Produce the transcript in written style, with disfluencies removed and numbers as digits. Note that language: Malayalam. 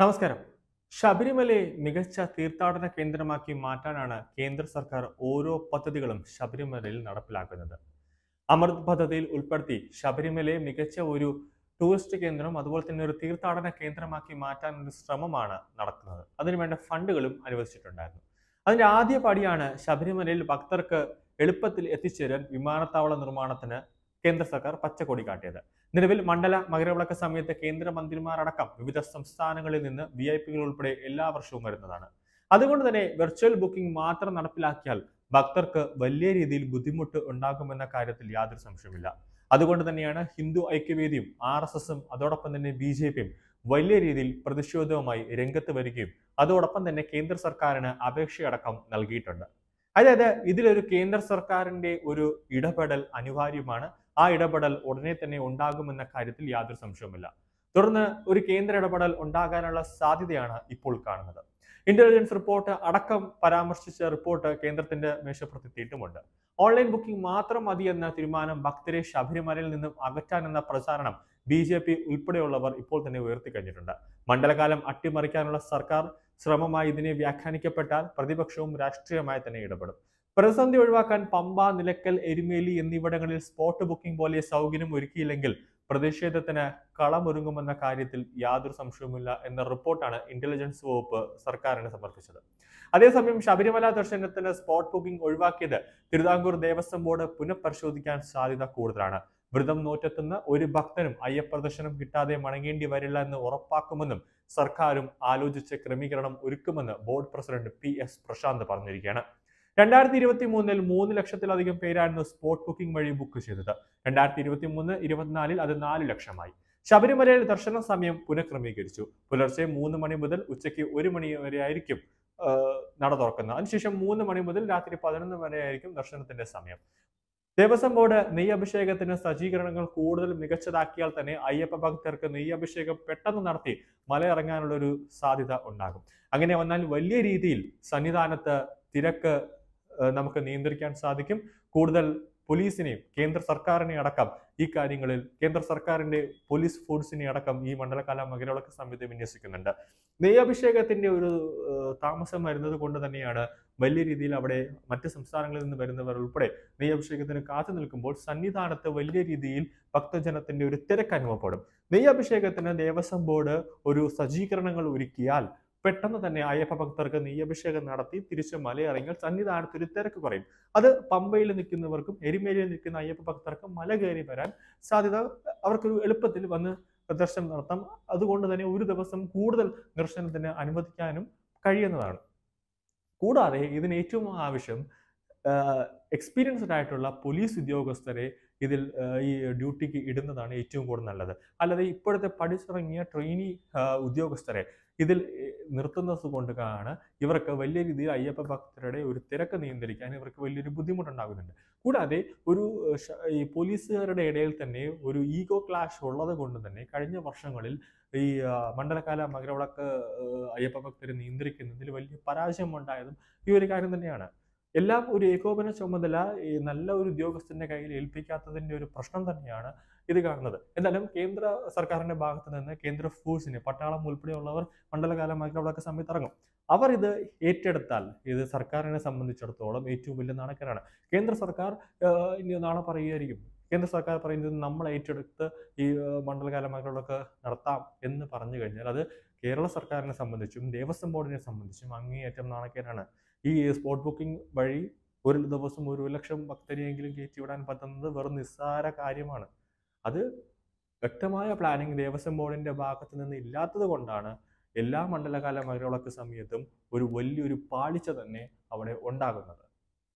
നമസ്കാരം. ശബരിമലയെ മികച്ച തീർത്ഥാടന കേന്ദ്രമാക്കി മാറ്റാനാണ് കേന്ദ്ര സർക്കാർ ഓരോ പദ്ധതികളും ശബരിമലയിൽ നടപ്പിലാക്കുന്നത്. അമൃത് പദ്ധതിയിൽ ഉൾപ്പെടുത്തി ശബരിമലയെ മികച്ച ഒരു ടൂറിസ്റ്റ് കേന്ദ്രം അതുപോലെ തന്നെ ഒരു തീർത്ഥാടന കേന്ദ്രമാക്കി മാറ്റാനൊരു ശ്രമമാണ് നടക്കുന്നത്. അതിനുവേണ്ട ഫണ്ടുകളും അനുവദിച്ചിട്ടുണ്ടായിരുന്നു. അതിൻ്റെ ആദ്യ പടിയാണ് ശബരിമലയിൽ ഭക്തർക്ക് എളുപ്പത്തിൽ എത്തിച്ചേരാൻ വിമാനത്താവള നിർമ്മാണത്തിന് കേന്ദ്ര സർക്കാർ പച്ചക്കൊടി കാട്ടിയത്. നിലവിൽ മണ്ഡല മകരവിളക്ക സമയത്ത് കേന്ദ്രമന്ത്രിമാരടക്കം വിവിധ സംസ്ഥാനങ്ങളിൽ നിന്ന് VIP കൾ ഉൾപ്പെടെ എല്ലാ വർഷവും വരുന്നതാണ്. അതുകൊണ്ട് തന്നെ വെർച്വൽ ബുക്കിംഗ് മാത്രം നടപ്പിലാക്കിയാൽ ഭക്തർക്ക് വലിയ രീതിയിൽ ബുദ്ധിമുട്ട് ഉണ്ടാകുമെന്ന കാര്യത്തിൽ യാതൊരു സംശയമില്ല. അതുകൊണ്ട് തന്നെയാണ് ഹിന്ദു ഐക്യവേദിയും RSSും അതോടൊപ്പം തന്നെ BJPയും വലിയ രീതിയിൽ പ്രതിഷേധവുമായി രംഗത്ത് വരികയും അതോടൊപ്പം തന്നെ കേന്ദ്ര സർക്കാരിന് അപേക്ഷയടക്കം നൽകിയിട്ടുണ്ട്. അതായത് ഇതിലൊരു കേന്ദ്ര സർക്കാരിന്റെ ഒരു ഇടപെടൽ അനിവാര്യമാണ്. ആ ഇടപെടൽ ഉടനെ തന്നെ ഉണ്ടാകുമെന്ന കാര്യത്തിൽ യാതൊരു സംശയവുമില്ല. തുടർന്ന് ഒരു കേന്ദ്ര ഇടപെടൽ ഉണ്ടാകാനുള്ള സാധ്യതയാണ് ഇപ്പോൾ കാണുന്നത്. ഇന്റലിജൻസ് റിപ്പോർട്ട് അടക്കം പരാമർശിച്ച റിപ്പോർട്ട് കേന്ദ്രത്തിന്റെ മേശപ്പുറത്തെത്തിയിട്ടുമുണ്ട്. ഓൺലൈൻ ബുക്കിംഗ് മാത്രം മതി എന്ന തീരുമാനം ഭക്തരെ ശബരിമലയിൽ നിന്നും അകറ്റാനെന്ന പ്രചാരണം BJP ഉൾപ്പെടെയുള്ളവർ ഇപ്പോൾ തന്നെ ഉയർത്തിക്കഴിഞ്ഞിട്ടുണ്ട്. മണ്ഡലകാലം അട്ടിമറിക്കാനുള്ള സർക്കാർ ശ്രമമായി ഇതിനെ വ്യാഖ്യാനിക്കപ്പെട്ടാൽ പ്രതിപക്ഷവും രാഷ്ട്രീയമായി തന്നെ ഇടപെടും. പ്രതിസന്ധി ഒഴിവാക്കാൻ പമ്പ, നിലയ്ക്കൽ, എരുമേലി എന്നിവിടങ്ങളിൽ സ്പോട്ട് ബുക്കിംഗ് പോലെ സൗകര്യം ഒരുക്കിയില്ലെങ്കിൽ പ്രതിഷേധത്തിന് കളമൊരുങ്ങുമെന്ന കാര്യത്തിൽ യാതൊരു സംശയവുമില്ല എന്ന റിപ്പോർട്ടാണ് ഇന്റലിജൻസ് വകുപ്പ് സർക്കാരിന് സമർപ്പിച്ചത്. അതേസമയം ശബരിമല ദർശനത്തിന് സ്പോട്ട് ബുക്കിംഗ് ഒഴിവാക്കിയത് തിരുവിതാംകൂർ ദേവസ്വം ബോർഡ് പുനഃപരിശോധിക്കാൻ സാധ്യത കൂടുതലാണ്. വ്രതം നോറ്റെത്തുന്ന ഒരു ഭക്തനും അയ്യപ്പ ദർശനം കിട്ടാതെ മടങ്ങേണ്ടി വരില്ല എന്ന് ഉറപ്പാക്കുമെന്നും സർക്കാരും ആലോചിച്ച് ക്രമീകരണം ഒരുക്കുമെന്ന് ബോർഡ് പ്രസിഡന്റ് PS Prashant പറഞ്ഞിരിക്കുകയാണ്. 2023 3 ലക്ഷത്തിലധികം പേരായിരുന്നു സ്പോട്ട് ബുക്കിംഗ് വഴി ബുക്ക് ചെയ്തത്. 2023-24 അത് 4 ലക്ഷമായി. ശബരിമലയിൽ ദർശന സമയം പുനഃക്രമീകരിച്ചു. പുലർച്ചെ 3 മണി മുതൽ ഉച്ചയ്ക്ക് 1 മണി വരെയായിരിക്കും നട തുറക്കുന്നത്. അതിനുശേഷം 3 മണി മുതൽ രാത്രി 11 വരെയായിരിക്കും ദർശനത്തിന്റെ സമയം. ദേവസ്വം ബോർഡ് നെയ്യഭിഷേകത്തിന് സജ്ജീകരണങ്ങൾ കൂടുതൽ മികച്ചതാക്കിയാൽ തന്നെ അയ്യപ്പ ഭക്തർക്ക് നെയ്യഭിഷേകം പെട്ടെന്ന് നടത്തി മലയിറങ്ങാനുള്ളൊരു സാധ്യത ഉണ്ടാകും. അങ്ങനെ വന്നാൽ വലിയ രീതിയിൽ സന്നിധാനത്ത് തിരക്ക് നമുക്ക് നിയന്ത്രിക്കാൻ സാധിക്കും. കൂടുതൽ പോലീസിനെയും കേന്ദ്ര സർക്കാരിനെ അടക്കം ഈ കാര്യങ്ങളിൽ കേന്ദ്ര സർക്കാരിന്റെ പോലീസ് ഫോഴ്സിനെ അടക്കം ഈ മണ്ഡലകാല മകരവിളക്ക് സമയത്ത് വിന്യസിക്കുന്നുണ്ട്. നെയ്യഭിഷേകത്തിന്റെ ഒരു താമസം വരുന്നത് കൊണ്ട് തന്നെയാണ് വലിയ രീതിയിൽ അവിടെ മറ്റ് സംസ്ഥാനങ്ങളിൽ നിന്ന് വരുന്നവർ ഉൾപ്പെടെ നെയ്യഭിഷേകത്തിന് കാത്തു നിൽക്കുമ്പോൾ സന്നിധാനത്ത് വലിയ രീതിയിൽ ഭക്തജനത്തിന്റെ ഒരു തിരക്ക് അനുഭവപ്പെടും. നെയ്യഭിഷേകത്തിന് ദേവസ്വം ബോർഡ് ഒരു സജ്ജീകരണങ്ങൾ ഒരുക്കിയാൽ പെട്ടെന്ന് തന്നെ അയ്യപ്പ ഭക്തർക്ക് നെയ്യഭിഷേകം നടത്തി തിരിച്ച് മലയിറങ്ങിയാൽ സന്നിധാനത്ത് ഒരു തിരക്ക് പറയും. അത് പമ്പയിൽ നിൽക്കുന്നവർക്കും എരുമേലിയിൽ നിൽക്കുന്ന അയ്യപ്പ ഭക്തർക്കും മല കയറി വരാൻ സാധ്യത, അവർക്കൊരു എളുപ്പത്തിൽ വന്ന് ദർശനം നടത്താം. അതുകൊണ്ട് തന്നെ ഒരു ദിവസം കൂടുതൽ ദർശനത്തിന് അനുവദിക്കാനും കഴിയുന്നതാണ്. കൂടാതെ ഇതിന് ഏറ്റവും ആവശ്യം എക്സ്പീരിയൻസ്ഡ് ആയിട്ടുള്ള പോലീസ് ഉദ്യോഗസ്ഥരെ ഇതിൽ ഈ ഡ്യൂട്ടിക്ക് ഇടുന്നതാണ് ഏറ്റവും കൂടുതൽ നല്ലത്. അല്ലാതെ ഇപ്പോഴത്തെ പഠിച്ചിറങ്ങിയ ട്രെയിനി ഉദ്യോഗസ്ഥരെ ഇതിൽ നിർത്തുന്നത് കൊണ്ടാണ് ഇവർക്ക് വലിയ രീതിയിൽ അയ്യപ്പ ഭക്തരുടെ ഒരു തിരക്ക് നിയന്ത്രിക്കാൻ ഇവർക്ക് വലിയൊരു ബുദ്ധിമുട്ടുണ്ടാകുന്നുണ്ട്. കൂടാതെ ഒരു ഈ പോലീസുകാരുടെ ഇടയിൽ തന്നെ ഒരു ഈഗോ ക്ലാഷ് ഉള്ളത് കൊണ്ട് തന്നെ കഴിഞ്ഞ വർഷങ്ങളിൽ ഈ മണ്ഡലകാല മകരവിളക്ക് അയ്യപ്പ ഭക്തരെ നിയന്ത്രിക്കുന്നതിൽ വലിയ പരാജയം ഉണ്ടായതും ഈ ഒരു കാര്യം തന്നെയാണ്. എല്ലാം ഒരു ഏകോപന ചുമതല ഈ നല്ല ഒരു ഉദ്യോഗസ്ഥന്റെ കയ്യിൽ ഏൽപ്പിക്കാത്തതിൻ്റെ ഒരു പ്രശ്നം തന്നെയാണ് ഇത് കാണുന്നത്. എന്തായാലും കേന്ദ്ര സർക്കാരിന്റെ ഭാഗത്ത് നിന്ന് കേന്ദ്ര ഫോഴ്സിന് പട്ടാളം ഉൾപ്പെടെയുള്ളവർ മണ്ഡലകാല മകരവിളക്ക് സമയത്ത് ഇറങ്ങും. അവർ ഇത് ഏറ്റെടുത്താൽ ഇത് സർക്കാരിനെ സംബന്ധിച്ചിടത്തോളം ഏറ്റവും വലിയ നാണക്കേടാണ്. കേന്ദ്ര സർക്കാർ ഇനി നാളെ പറയുകയായിരിക്കും, കേന്ദ്ര സർക്കാർ പറയുന്നത് നമ്മൾ ഏറ്റെടുത്ത് ഈ മണ്ഡലകാല മകരവിളക്ക് നടത്താം എന്ന് പറഞ്ഞു കഴിഞ്ഞാൽ അത് കേരള സർക്കാരിനെ സംബന്ധിച്ചും ദേവസ്വം ബോർഡിനെ സംബന്ധിച്ചും അങ്ങേയറ്റം നാണക്കേടാണ്. ഈ സ്പോട്ട് ബുക്കിംഗ് വഴി ഒരു ദിവസം 1 ലക്ഷം ഭക്തരെയെങ്കിലും കയറ്റിവിടാൻ പറ്റുന്നത് വെറും നിസ്സാര കാര്യമാണ്. അത് വ്യക്തമായ പ്ലാനിങ് ദേവസ്വം ബോർഡിന്റെ ഭാഗത്ത് നിന്ന് ഇല്ലാത്തത് കൊണ്ടാണ് എല്ലാ മണ്ഡലകാല മകരവിളക്ക് സമയത്തും ഒരു വലിയൊരു പാളിച്ച തന്നെ അവിടെ ഉണ്ടാകുന്നത്.